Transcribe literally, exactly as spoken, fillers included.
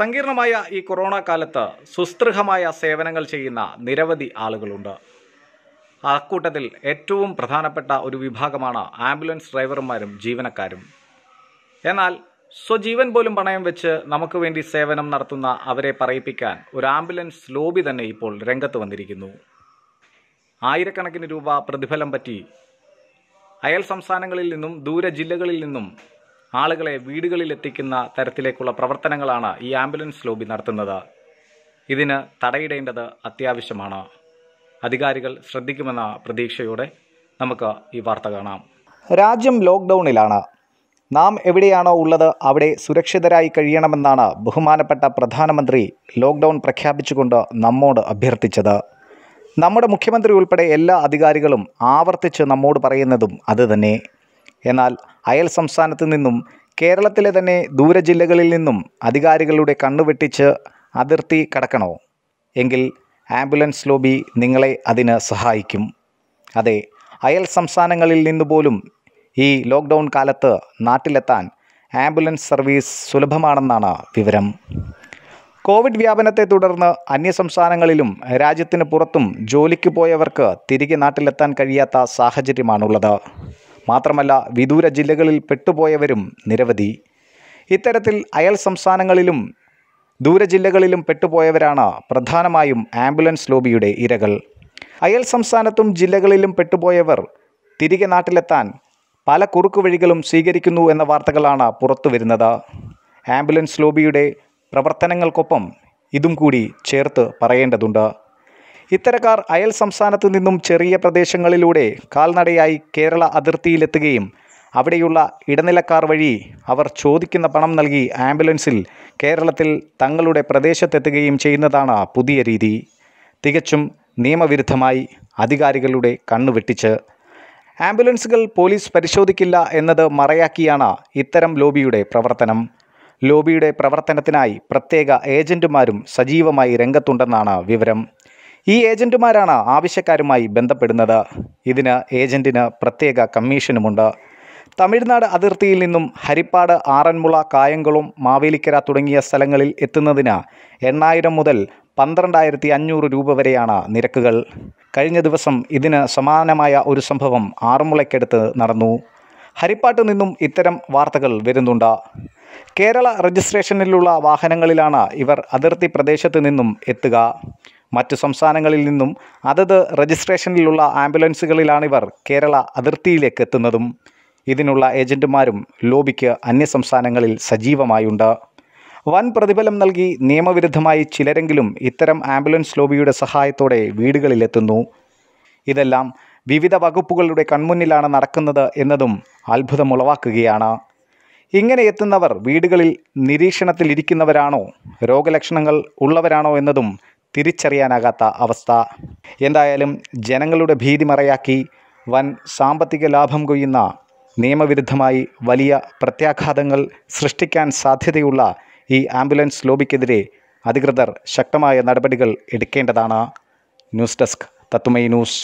സങ്കീർണമായ ഈ കൊറോണ കാലത്ത് സുസ്ഥിരമായ സേവനങ്ങൾ ചെയ്യുന്ന നിരവധി ആളുകളുണ്ട്. അക്കൂട്ടത്തിൽ ഏറ്റവും പ്രധാനപ്പെട്ട ഒരു വിഭാഗമാണ് ആംബുലൻസ് ഡ്രൈവർമാരും ജീവനക്കാരും. എന്നാൽ സ്വജീവൻ പോലും പണയം വെച്ച് നമുക്ക് വേണ്ടി സേവനം നടത്തുന്ന അവരെ പറയിപ്പിക്കാൻ ഒരു ആംബുലൻസ് ലോബി തന്നെ ഇപ്പോൾ രംഗത്ത് വന്നിരിക്കുന്നു. ആയിരക്കണക്കിന് രൂപ പ്രതിഫലം പറ്റി അയൽ സംസ്ഥാനങ്ങളിൽ നിന്നും ദൂരെ ജില്ലകളിൽ നിന്നും ആളുകളെ വീടുകളിലെത്തിക്കുന്ന തരത്തിലേക്കുള്ള പ്രവർത്തനങ്ങളാണ് ഈ ആംബുലൻസ് ലോബി നടത്തുന്നത്. ഇതിന് തടയിടേണ്ടത് അത്യാവശ്യമാണ്. അധികാരികൾ ശ്രദ്ധിക്കുമെന്ന പ്രതീക്ഷയോടെ നമുക്ക് ഈ വാർത്ത കാണാം. രാജ്യം ലോക്ക്ഡൗണിലാണ്. നാം എവിടെയാണോ ഉള്ളത് അവിടെ സുരക്ഷിതരായി കഴിയണമെന്നാണ് ബഹുമാനപ്പെട്ട പ്രധാനമന്ത്രി ലോക്ക്ഡൗൺ പ്രഖ്യാപിച്ചുകൊണ്ട് നമ്മോട് അഭ്യർത്ഥിച്ചത്. നമ്മുടെ മുഖ്യമന്ത്രി ഉൾപ്പെടെ എല്ലാ അധികാരികളും ആവർത്തിച്ച് നമ്മോട് പറയുന്നതും അതുതന്നെ. എന്നാൽ അയൽ സംസ്ഥാനത്തു നിന്നും കേരളത്തിലെ തന്നെ ദൂര ജില്ലകളിൽ നിന്നും അധികാരികളുടെ കണ്ണുവെട്ടിച്ച് അതിർത്തി കടക്കണോ? എങ്കിൽ ആംബുലൻസ് ലോബി നിങ്ങളെ അതിന് സഹായിക്കും. അതെ, അയൽ സംസ്ഥാനങ്ങളിൽ നിന്നുപോലും ഈ ലോക്ക്ഡൗൺ കാലത്ത് നാട്ടിലെത്താൻ ആംബുലൻസ് സർവീസ് സുലഭമാണെന്നാണ് വിവരം. കോവിഡ് വ്യാപനത്തെ തുടർന്ന് അന്യസംസ്ഥാനങ്ങളിലും രാജ്യത്തിന് പുറത്തും ജോലിക്ക് പോയവർക്ക് തിരികെ നാട്ടിലെത്താൻ കഴിയാത്ത സാഹചര്യമാണുള്ളത്. മാത്രമല്ല, വിദൂര ജില്ലകളിൽ പെട്ടുപോയവരും നിരവധി. ഇത്തരത്തിൽ അയൽ സംസ്ഥാനങ്ങളിലും ദൂര ജില്ലകളിലും പെട്ടുപോയവരാണ് പ്രധാനമായും ആംബുലൻസ് ലോബിയുടെ ഇരകൾ. അയൽ സംസ്ഥാനത്തും ജില്ലകളിലും പെട്ടുപോയവർ തിരികെ നാട്ടിലെത്താൻ പല കുറുക്കുവഴികളും സ്വീകരിക്കുന്നു എന്ന വാർത്തകളാണ് പുറത്തുവരുന്നത്. ആംബുലൻസ് ലോബിയുടെ പ്രവർത്തനങ്ങൾക്കൊപ്പം ഇതും കൂടി ചേർത്ത് പറയേണ്ടതുണ്ട്. ഇത്തരക്കാർ അയൽ സംസ്ഥാനത്തു നിന്നും ചെറിയ പ്രദേശങ്ങളിലൂടെ കാൽനടയായി കേരള അതിർത്തിയിലെത്തുകയും അവിടെയുള്ള ഇടനിലക്കാർ വഴി അവർ ചോദിക്കുന്ന പണം നൽകി ആംബുലൻസിൽ കേരളത്തിൽ തങ്ങളുടെ പ്രദേശത്തെത്തുകയും ചെയ്യുന്നതാണ് പുതിയ രീതി. തികച്ചും നിയമവിരുദ്ധമായി അധികാരികളുടെ കണ്ണുവെട്ടിച്ച്. ആംബുലൻസുകൾ പോലീസ് പരിശോധിക്കില്ല എന്നത് മറയാക്കിയാണ് ഇത്തരം ലോബിയുടെ പ്രവർത്തനം. ലോബിയുടെ പ്രവർത്തനത്തിനായി പ്രത്യേക ഏജൻറ്റുമാരും സജീവമായി രംഗത്തുണ്ടെന്നാണ് വിവരം. ഈ ഏജൻറ്റുമാരാണ് ആവശ്യക്കാരുമായി ബന്ധപ്പെടുന്നത്. ഇതിന് ഏജൻറ്റിന് പ്രത്യേക കമ്മീഷനുമുണ്ട്. തമിഴ്നാട് അതിർത്തിയിൽ നിന്നും ഹരിപ്പാട്, ആറന്മുള, കായംകുളം, മാവേലിക്കര തുടങ്ങിയ സ്ഥലങ്ങളിൽ എത്തുന്നതിന് എണ്ണായിരം മുതൽ പന്ത്രണ്ടായിരത്തി അഞ്ഞൂറ് രൂപ വരെയാണ് നിരക്കുകൾ. കഴിഞ്ഞ ദിവസം ഇതിന് സമാനമായ ഒരു സംഭവം ആറന്മുളയ്ക്കടുത്ത് നടന്നു. ഹരിപ്പാട്ട് നിന്നും ഇത്തരം വാർത്തകൾ വരുന്നുണ്ട്. കേരള രജിസ്ട്രേഷനിലുള്ള വാഹനങ്ങളിലാണ് ഇവർ അതിർത്തി പ്രദേശത്ത് നിന്നും എത്തുക. മറ്റു സംസ്ഥാനങ്ങളിൽ നിന്നും അതത് രജിസ്ട്രേഷനിലുള്ള ആംബുലൻസുകളിലാണിവർ കേരള അതിർത്തിയിലേക്ക് എത്തുന്നതും. ഇതിനുള്ള ഏജൻറ്റുമാരും ലോബിക്ക് അന്യസംസ്ഥാനങ്ങളിൽ സജീവമായുണ്ട്. വൻ പ്രതിഫലം നൽകി നിയമവിരുദ്ധമായി ചിലരെങ്കിലും ഇത്തരം ആംബുലൻസ് ലോബിയുടെ സഹായത്തോടെ വീടുകളിലെത്തുന്നു. ഇതെല്ലാം വിവിധ വകുപ്പുകളുടെ കൺമുന്നിലാണ് നടക്കുന്നത് എന്നതും അത്ഭുതമുളവാക്കുകയാണ്. ഇങ്ങനെ എത്തുന്നവർ വീടുകളിൽ നിരീക്ഷണത്തിലിരിക്കുന്നവരാണോ രോഗലക്ഷണങ്ങൾ ഉള്ളവരാണോ എന്നതും തിരിച്ചറിയാനാകാത്ത അവസ്ഥ. എന്തായാലും ജനങ്ങളുടെ ഭീതി മറയാക്കി വൻ സാമ്പത്തിക ലാഭം കൊയ്യുന്ന, നിയമവിരുദ്ധമായി വലിയ പ്രത്യാഘാതങ്ങൾ സൃഷ്ടിക്കാൻ സാധ്യതയുള്ള ഈ ആംബുലൻസ് ലോബിക്കെതിരെ അധികൃതർ ശക്തമായ നടപടികൾ എടുക്കേണ്ടതാണ്. ന്യൂസ് ഡെസ്ക് തത്തുമൈ ന്യൂസ്.